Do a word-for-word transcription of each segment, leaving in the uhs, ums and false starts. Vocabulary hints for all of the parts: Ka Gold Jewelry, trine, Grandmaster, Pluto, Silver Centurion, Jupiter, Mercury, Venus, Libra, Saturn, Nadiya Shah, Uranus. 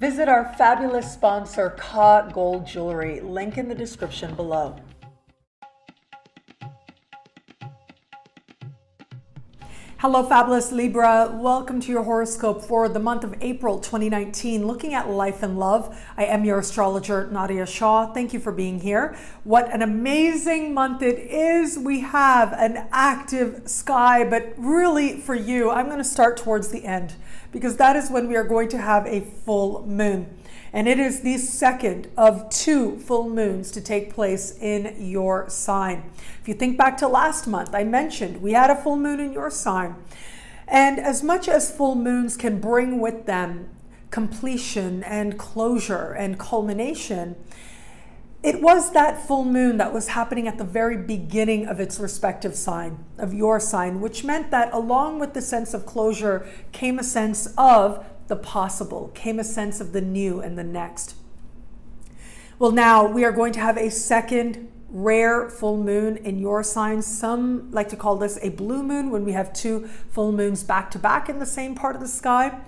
Visit our fabulous sponsor, Ka Gold Jewelry, link in the description below. Hello, fabulous Libra. Welcome to your horoscope for the month of April twenty nineteen. Looking at life and love, I am your astrologer, Nadiya Shah. Thank you for being here. What an amazing month it is. We have an active sky, but really for you, I'm going to start towards the end because that is when we are going to have a full moon. And it is the second of two full moons to take place in your sign. If you think back to last month, I mentioned we had a full moon in your sign. And as much as full moons can bring with them completion and closure and culmination, it was that full moon that was happening at the very beginning of its respective sign, of your sign, which meant that along with the sense of closure came a sense of the possible, came a sense of the new and the next. Well, now we are going to have a second rare full moon in your sign. Some like to call this a blue moon when we have two full moons back to back in the same part of the sky.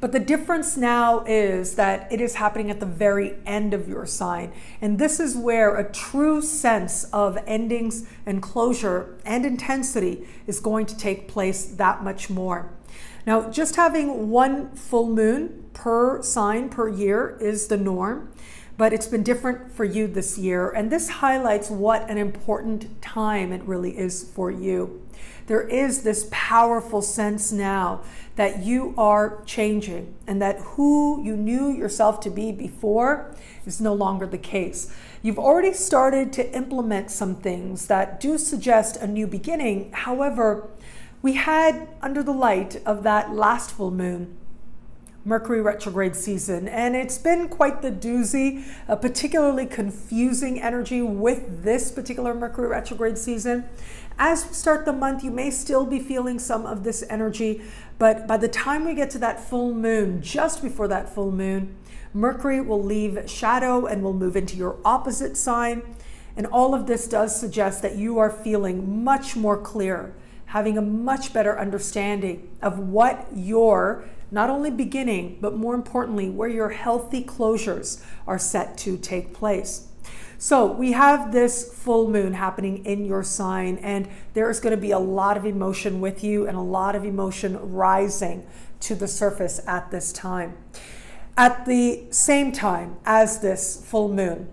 But the difference now is that it is happening at the very end of your sign. And this is where a true sense of endings and closure and intensity is going to take place that much more. Now, just having one full moon per sign per year is the norm, but it's been different for you this year. And this highlights what an important time it really is for you. There is this powerful sense now that you are changing and that who you knew yourself to be before is no longer the case. You've already started to implement some things that do suggest a new beginning. However, we had, under the light of that last full moon, Mercury retrograde season, and it's been quite the doozy, a particularly confusing energy with this particular Mercury retrograde season. As we start the month, you may still be feeling some of this energy, but by the time we get to that full moon, just before that full moon, Mercury will leave shadow and will move into your opposite sign. And all of this does suggest that you are feeling much more clear, having a much better understanding of what your not only beginning, but more importantly, where your healthy closures are set to take place. So we have this full moon happening in your sign, and there is going to be a lot of emotion with you and a lot of emotion rising to the surface at this time. At the same time as this full moon,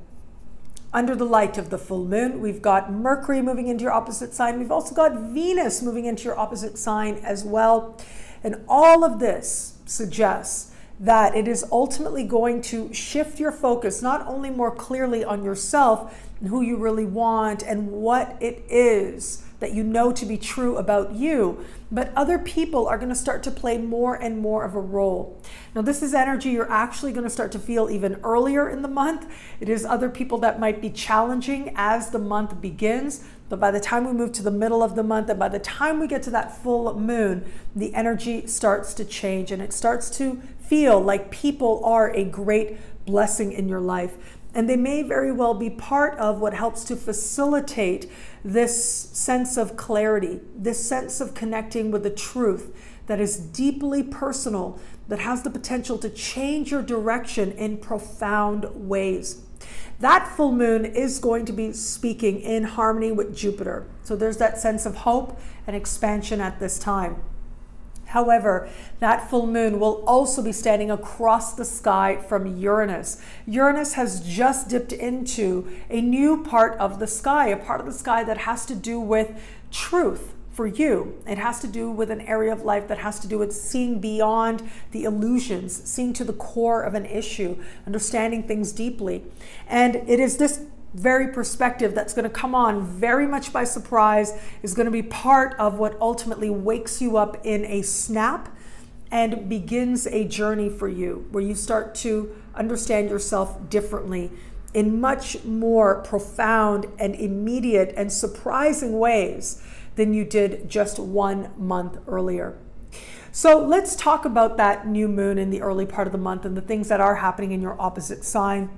under the light of the full moon, we've got Mercury moving into your opposite sign. We've also got Venus moving into your opposite sign as well. And all of this suggests that it is ultimately going to shift your focus, not only more clearly on yourself and who you really want and what it is that you know to be true about you, but other people are going to start to play more and more of a role. Now, this is energy you're actually going to start to feel even earlier in the month. It is other people that might be challenging as the month begins, but by the time we move to the middle of the month and by the time we get to that full moon, the energy starts to change and it starts to feel like people are a great blessing in your life. And they may very well be part of what helps to facilitate this sense of clarity, this sense of connecting with the truth that is deeply personal, that has the potential to change your direction in profound ways. That full moon is going to be speaking in harmony with Jupiter. So there's that sense of hope and expansion at this time. However, that full moon will also be standing across the sky from Uranus. Uranus has just dipped into a new part of the sky, a part of the sky that has to do with truth for you. It has to do with an area of life that has to do with seeing beyond the illusions, seeing to the core of an issue, understanding things deeply. And it is this very perspective that's going to come on very much by surprise, is going to be part of what ultimately wakes you up in a snap and begins a journey for you where you start to understand yourself differently in much more profound and immediate and surprising ways than you did just one month earlier. So let's talk about that new moon in the early part of the month and the things that are happening in your opposite sign.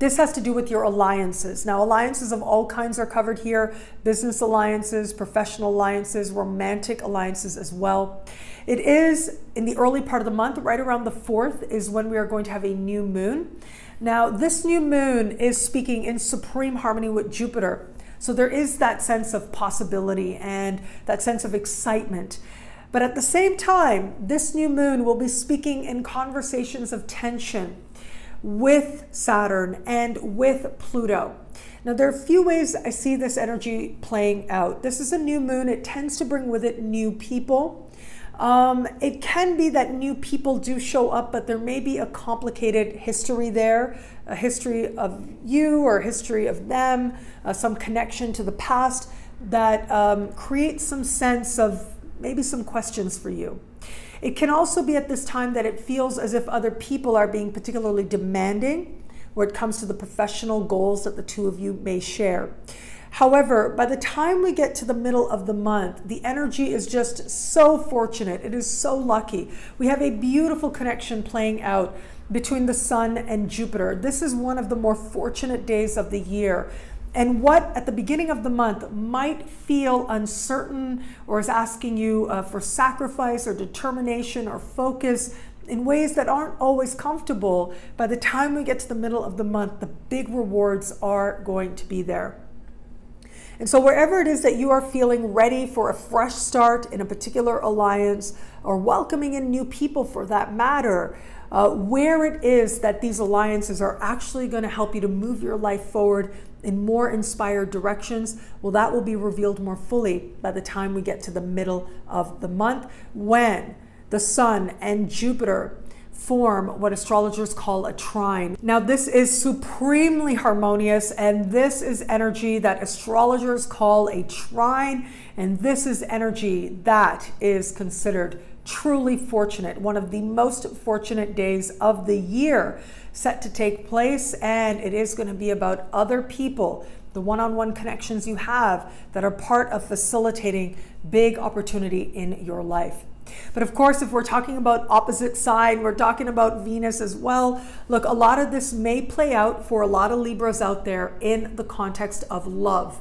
This has to do with your alliances. Now, alliances of all kinds are covered here. Business alliances, professional alliances, romantic alliances as well. It is in the early part of the month, right around the fourth, is when we are going to have a new moon. Now, this new moon is speaking in supreme harmony with Jupiter. So there is that sense of possibility and that sense of excitement. But at the same time, this new moon will be speaking in conversations of tension with Saturn and with Pluto. Now, there are a few ways I see this energy playing out. This is a new moon. It tends to bring with it new people. Um, it can be that new people do show up, but there may be a complicated history there, a history of you or a history of them, uh, some connection to the past that um, creates some sense of maybe some questions for you. It can also be at this time that it feels as if other people are being particularly demanding when it comes to the professional goals that the two of you may share. However, by the time we get to the middle of the month, the energy is just so fortunate. It is so lucky. We have a beautiful connection playing out between the Sun and Jupiter. This is one of the more fortunate days of the year. And what at the beginning of the month might feel uncertain or is asking you uh, for sacrifice or determination or focus in ways that aren't always comfortable, by the time we get to the middle of the month, the big rewards are going to be there. And so wherever it is that you are feeling ready for a fresh start in a particular alliance or welcoming in new people for that matter, uh, where it is that these alliances are actually going to help you to move your life forward in more inspired directions, well, that will be revealed more fully by the time we get to the middle of the month, when the Sun and Jupiter form what astrologers call a trine. Now, this is supremely harmonious, and this is energy that astrologers call a trine, and this is energy that is considered truly fortunate, one of the most fortunate days of the year set to take place. And it is going to be about other people, the one-on-one connections you have that are part of facilitating big opportunity in your life. But of course, if we're talking about opposite side, we're talking about Venus as well. Look, a lot of this may play out for a lot of Libras out there in the context of love.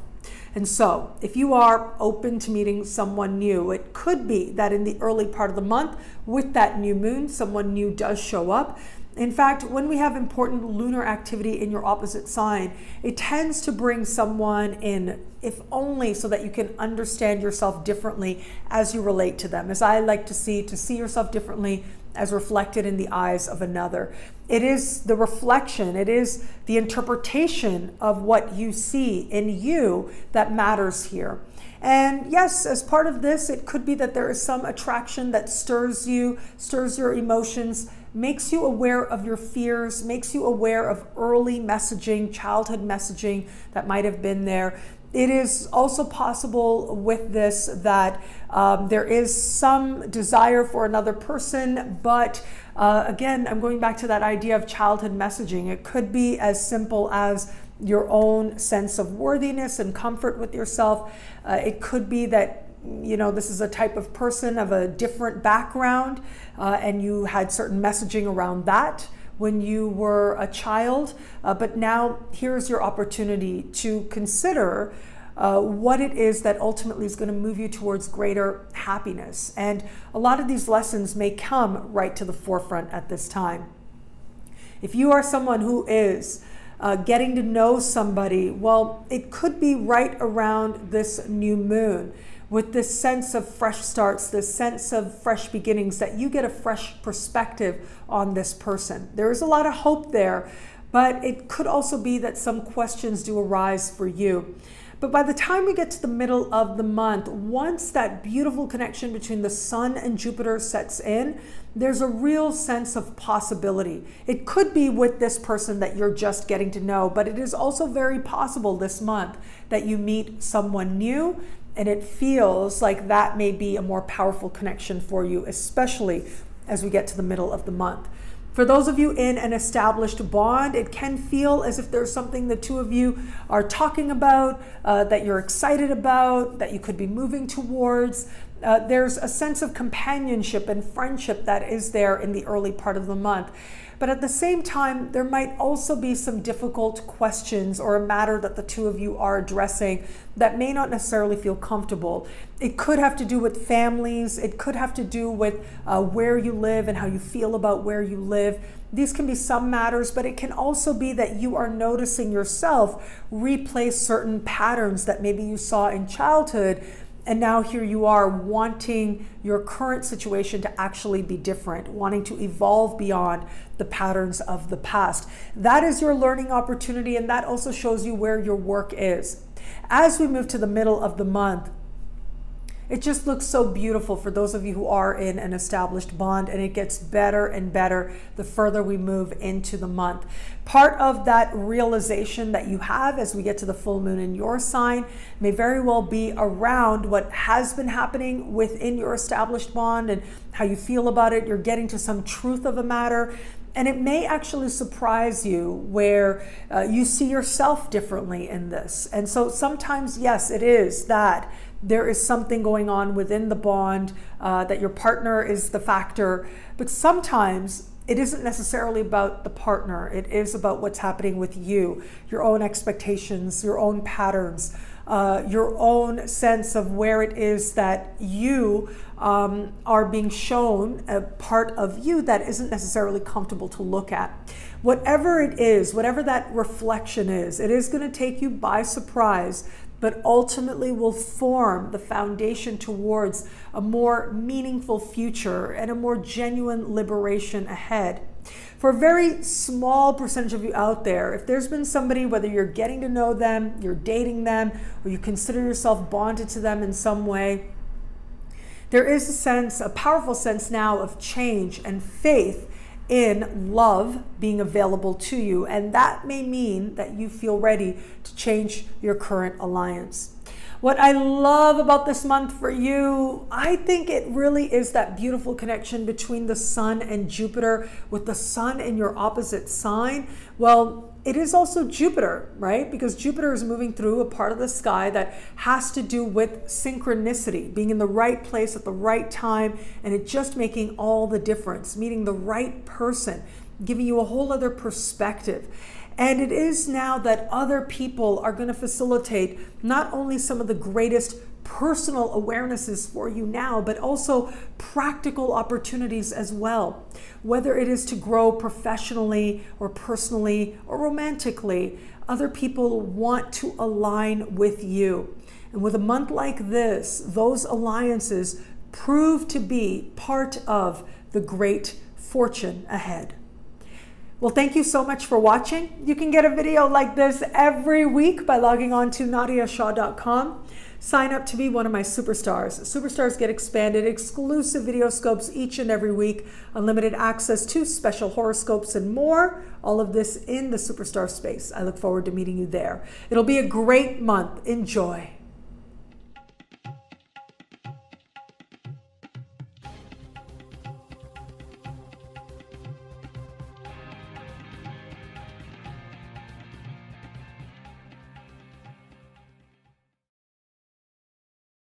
And so if you are open to meeting someone new, it could be that in the early part of the month with that new moon, someone new does show up. In fact, when we have important lunar activity in your opposite sign, it tends to bring someone in, if only so that you can understand yourself differently as you relate to them. As I like to see, to see yourself differently as reflected in the eyes of another. It is the reflection, it is the interpretation of what you see in you that matters here. And yes, as part of this, it could be that there is some attraction that stirs you, stirs your emotions, makes you aware of your fears, makes you aware of early messaging, childhood messaging that might have been there. It is also possible with this that um, there is some desire for another person, but uh, again, I'm going back to that idea of childhood messaging. It could be as simple as your own sense of worthiness and comfort with yourself. Uh, it could be that, you know, this is a type of person of a different background, uh, and you had certain messaging around that when you were a child. Uh, but now here's your opportunity to consider uh, what it is that ultimately is going to move you towards greater happiness. And a lot of these lessons may come right to the forefront at this time. If you are someone who is Uh, getting to know somebody, well, it could be right around this new moon with this sense of fresh starts, this sense of fresh beginnings, that you get a fresh perspective on this person. There is a lot of hope there, but it could also be that some questions do arise for you. But by the time we get to the middle of the month, once that beautiful connection between the Sun and Jupiter sets in, there's a real sense of possibility. It could be with this person that you're just getting to know, but it is also very possible this month that you meet someone new, and it feels like that may be a more powerful connection for you, especially as we get to the middle of the month. For those of you in an established bond, it can feel as if there's something the two of you are talking about, uh, that you're excited about, that you could be moving towards. Uh, there's a sense of companionship and friendship that is there in the early part of the month. But at the same time, there might also be some difficult questions or a matter that the two of you are addressing that may not necessarily feel comfortable. It could have to do with families. It could have to do with uh, where you live and how you feel about where you live. These can be some matters, but it can also be that you are noticing yourself replay certain patterns that maybe you saw in childhood. And now here you are wanting your current situation to actually be different, wanting to evolve beyond the patterns of the past. That is your learning opportunity, and that also shows you where your work is. As we move to the middle of the month, it just looks so beautiful for those of you who are in an established bond, and it gets better and better the further we move into the month. Part of that realization that you have as we get to the full moon in your sign may very well be around what has been happening within your established bond and how you feel about it. You're getting to some truth of a matter. And it may actually surprise you where uh, you see yourself differently in this. And so sometimes, yes, it is that there is something going on within the bond, uh, that your partner is the factor. But sometimes it isn't necessarily about the partner. It is about what's happening with you, your own expectations, your own patterns, uh, your own sense of where it is that you um, are being shown a part of you that isn't necessarily comfortable to look at. Whatever it is, whatever that reflection is, it is going to take you by surprise, but ultimately will form the foundation towards a more meaningful future and a more genuine liberation ahead. For a very small percentage of you out there, if there's been somebody, whether you're getting to know them, you're dating them, or you consider yourself bonded to them in some way, there is a sense, a powerful sense now of change and faith in love being available to you. And that may mean that you feel ready to change your current alliance. What I love about this month for you, I think it really is that beautiful connection between the sun and Jupiter, with the sun in your opposite sign. Well, it is also Jupiter, right? Because Jupiter is moving through a part of the sky that has to do with synchronicity, being in the right place at the right time, and it just making all the difference, meeting the right person, giving you a whole other perspective. And it is now that other people are going to facilitate not only some of the greatest personal awarenesses for you now, but also practical opportunities as well. Whether it is to grow professionally or personally or romantically, other people want to align with you. And with a month like this, those alliances prove to be part of the great fortune ahead. Well, thank you so much for watching. You can get a video like this every week by logging on to Nadiya Shah dot com. Sign up to be one of my superstars. Superstars get expanded, exclusive video scopes each and every week, unlimited access to special horoscopes and more. All of this in the superstar space. I look forward to meeting you there. It'll be a great month. Enjoy.